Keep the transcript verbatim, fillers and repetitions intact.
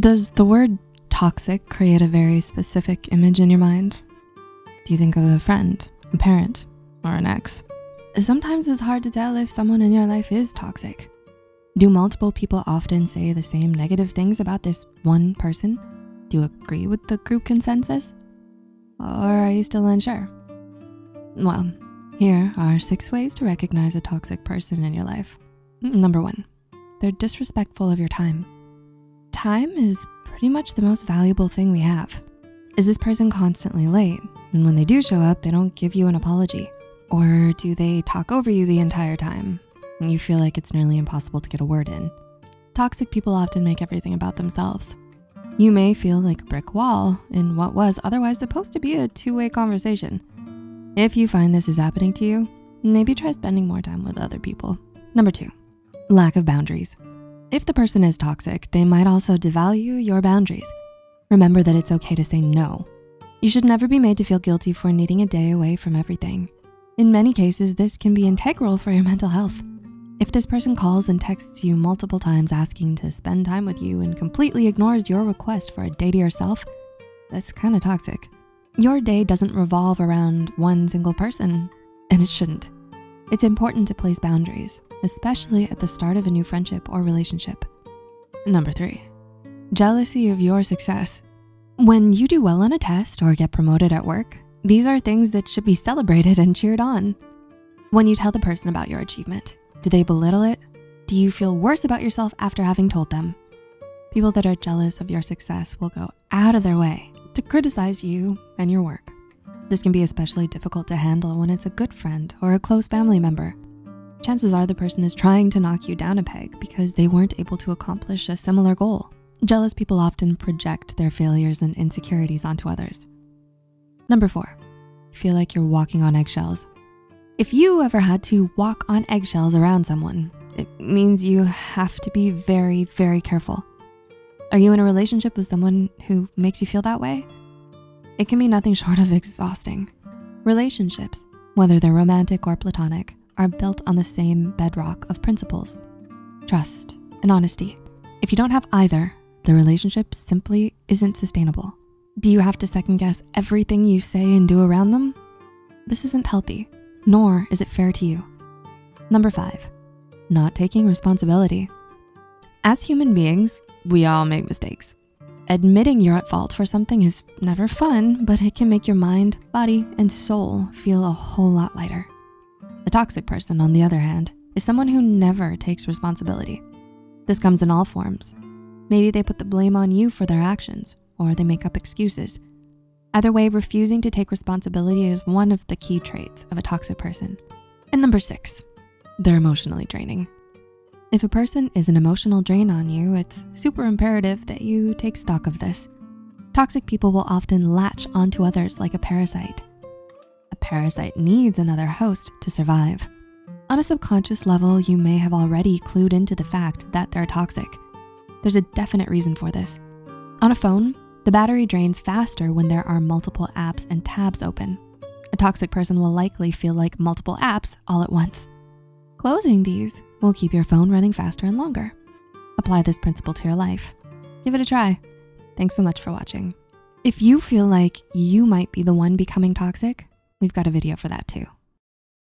Does the word toxic create a very specific image in your mind? Do you think of a friend, a parent, or an ex? Sometimes it's hard to tell if someone in your life is toxic. Do multiple people often say the same negative things about this one person? Do you agree with the group consensus? Or are you still unsure? Well, here are six ways to recognize a toxic person in your life. Number one, they're disrespectful of your time. Time is pretty much the most valuable thing we have. Is this person constantly late? And when they do show up, they don't give you an apology. Or do they talk over you the entire time? You feel like it's nearly impossible to get a word in. Toxic people often make everything about themselves. You may feel like a brick wall in what was otherwise supposed to be a two-way conversation. If you find this is happening to you, maybe try spending more time with other people. Number two, lack of boundaries. If the person is toxic, they might also devalue your boundaries. Remember that it's okay to say no. You should never be made to feel guilty for needing a day away from everything. In many cases, this can be integral for your mental health. If this person calls and texts you multiple times asking to spend time with you and completely ignores your request for a day to yourself, that's kind of toxic. Your day doesn't revolve around one single person, and it shouldn't. It's important to place boundaries, especially at the start of a new friendship or relationship. Number three, jealousy of your success. When you do well on a test or get promoted at work, these are things that should be celebrated and cheered on. When you tell the person about your achievement, do they belittle it? Do you feel worse about yourself after having told them? People that are jealous of your success will go out of their way to criticize you and your work. This can be especially difficult to handle when it's a good friend or a close family member. Chances are the person is trying to knock you down a peg because they weren't able to accomplish a similar goal. Jealous people often project their failures and insecurities onto others. Number four, you feel like you're walking on eggshells. If you ever had to walk on eggshells around someone, it means you have to be very, very careful. Are you in a relationship with someone who makes you feel that way? It can be nothing short of exhausting. Relationships, whether they're romantic or platonic, are built on the same bedrock of principles, trust, and honesty. If you don't have either, the relationship simply isn't sustainable. Do you have to second guess everything you say and do around them? This isn't healthy, nor is it fair to you. Number five, not taking responsibility. As human beings, we all make mistakes. Admitting you're at fault for something is never fun, but it can make your mind, body, and soul feel a whole lot lighter. A toxic person, on the other hand, is someone who never takes responsibility. This comes in all forms. Maybe they put the blame on you for their actions, or they make up excuses. Either way, refusing to take responsibility is one of the key traits of a toxic person. And number six, they're emotionally draining. If a person is an emotional drain on you, it's super imperative that you take stock of this. Toxic people will often latch onto others like a parasite. A parasite needs another host to survive. On a subconscious level, you may have already clued into the fact that they're toxic. There's a definite reason for this. On a phone, the battery drains faster when there are multiple apps and tabs open. A toxic person will likely feel like multiple apps all at once. Closing these will keep your phone running faster and longer. Apply this principle to your life. Give it a try. Thanks so much for watching. If you feel like you might be the one becoming toxic, we've got a video for that too.